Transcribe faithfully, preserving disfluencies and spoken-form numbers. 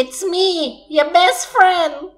It's me, your best friend.